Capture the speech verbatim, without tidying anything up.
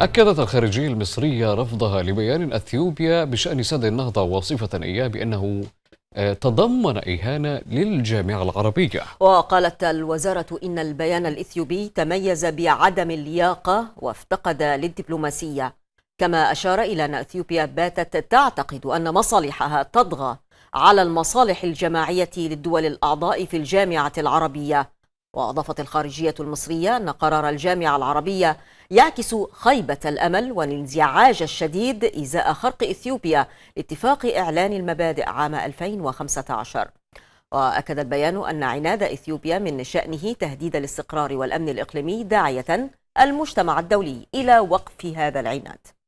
أكدت الخارجية المصرية رفضها لبيان إثيوبيا بشأن سد النهضة، واصفة إياه بأنه تضمن إهانة للجامعة العربية. وقالت الوزارة إن البيان الإثيوبي تميز بعدم اللياقة وافتقد للدبلوماسية، كما أشار إلى أن إثيوبيا باتت تعتقد أن مصالحها تطغى على المصالح الجماعية للدول الأعضاء في الجامعة العربية. وأضافت الخارجية المصرية أن قرار الجامعة العربية يعكس خيبة الأمل والانزعاج الشديد إزاء خرق إثيوبيا لاتفاق إعلان المبادئ عام ألفين وخمسة عشر. وأكد البيان أن عناد إثيوبيا من شأنه تهديد الاستقرار والأمن الإقليمي، داعية المجتمع الدولي إلى وقف هذا العناد.